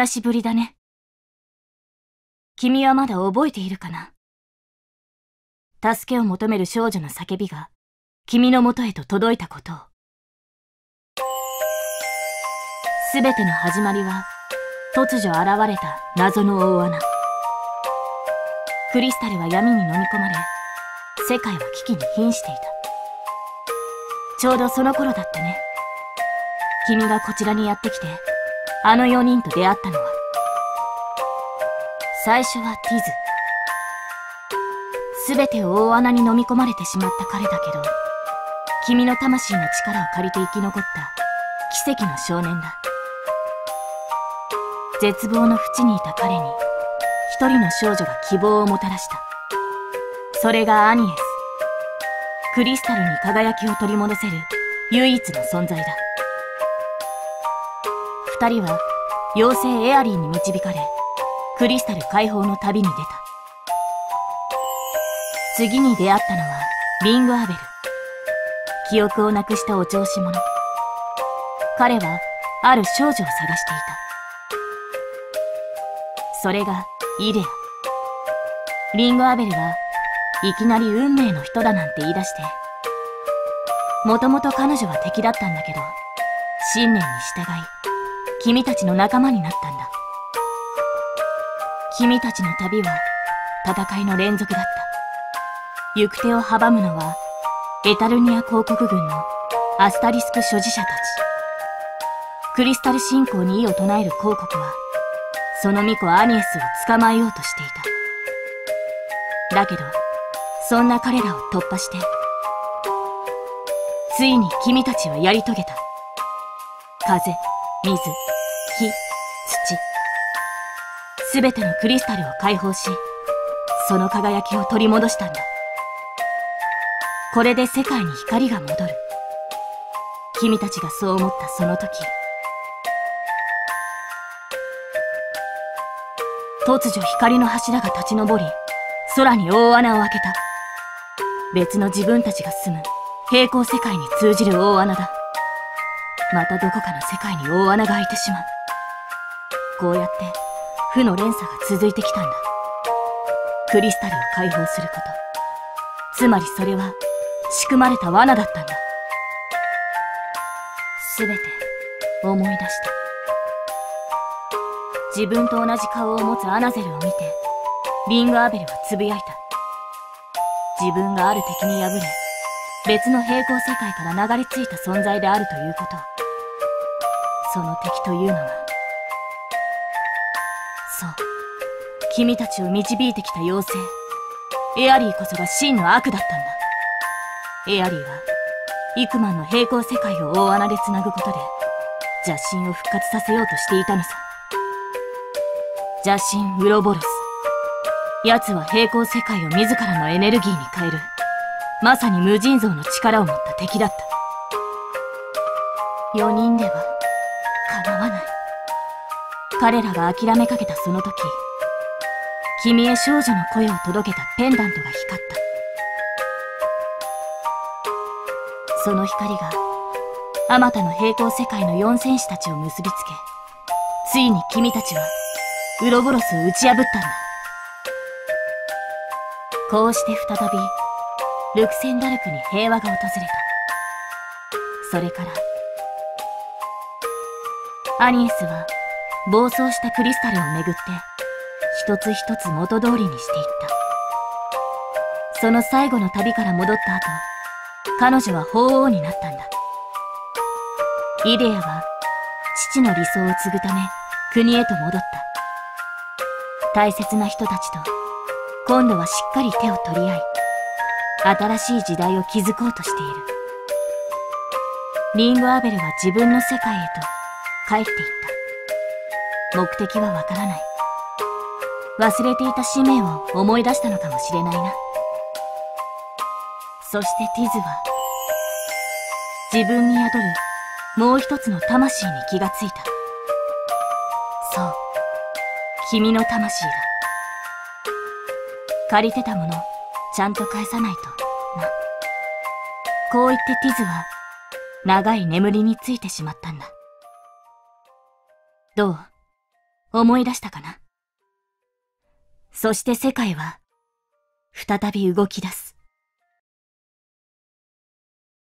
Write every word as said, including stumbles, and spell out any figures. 久しぶりだね。君はまだ覚えているかな。助けを求める少女の叫びが君のもとへと届いたことを。すべての始まりは突如現れた謎の大穴。クリスタルは闇に飲み込まれ、世界は危機に瀕していた。ちょうどその頃だったね。君がこちらにやってきて、あのよにんと出会ったのは。最初はティズ。すべてを大穴に飲み込まれてしまった彼だけど、君の魂の力を借りて生き残った奇跡の少年だ。絶望の淵にいた彼に、一人の少女が希望をもたらした。それがアニエス。クリスタルに輝きを取り戻せる唯一の存在だ。二人は妖精エアリーに導かれ、クリスタル解放の旅に出た。次に出会ったのはリングアベル。記憶をなくしたお調子者。彼はある少女を探していた。それがイレア。リングアベルはいきなり運命の人だなんて言い出して、もともと彼女は敵だったんだけど、信念に従い、君たちの仲間になったんだ。君たちの旅は戦いの連続だった。行く手を阻むのは、エタルニア公国軍のアスタリスク所持者たち。クリスタル信仰に異を唱える公国は、その巫女アニエスを捕まえようとしていた。だけど、そんな彼らを突破して、ついに君たちはやり遂げた。風、水、火、土。すべてのクリスタルを解放し、その輝きを取り戻したんだ。これで世界に光が戻る。君たちがそう思ったその時、突如光の柱が立ち上り、空に大穴を開けた。別の自分たちが住む平行世界に通じる大穴だ。またどこかの世界に大穴が開いてしまう。こうやって負の連鎖が続いてきたんだ。クリスタルを解放すること、つまりそれは仕組まれた罠だったんだ。すべて思い出した。自分と同じ顔を持つアナゼルを見て、リングアベルはつぶやいた。自分がある敵に敗れ、別の平行世界から流れ着いた存在であるということ。その敵というのは、そう、君たちを導いてきた妖精エアリーこそが真の悪だったんだ。エアリーはイクマンの平行世界を大穴でつなぐことで邪神を復活させようとしていたのさ。邪神ウロボロス。奴は平行世界を自らのエネルギーに変える、まさに無尽蔵の力を持った敵だった。よにんではかなわない。彼らが諦めかけたその時、君へ少女の声を届けたペンダントが光った。その光があまたの平行世界の四戦士たちを結びつけ、ついに君たちはウロボロスを打ち破ったんだ。こうして再び、ルクセンダルクに平和が訪れた。それから、アニエスは暴走したクリスタルをめぐって、一つ一つ元通りにしていった。その最後の旅から戻った後、彼女は法王になったんだ。イデアは、父の理想を継ぐため、国へと戻った。大切な人たちと、今度はしっかり手を取り合い、新しい時代を築こうとしている。リングアベルは自分の世界へと帰っていった。目的はわからない。忘れていた使命を思い出したのかもしれないな。そしてティズは、自分に宿るもう一つの魂に気がついた。そう、君の魂だ。借りてたもの、ちゃんと返さないと、な。こう言ってティズは、長い眠りについてしまったんだ。どう？思い出したかな。そして世界は再び動き出す。